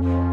today.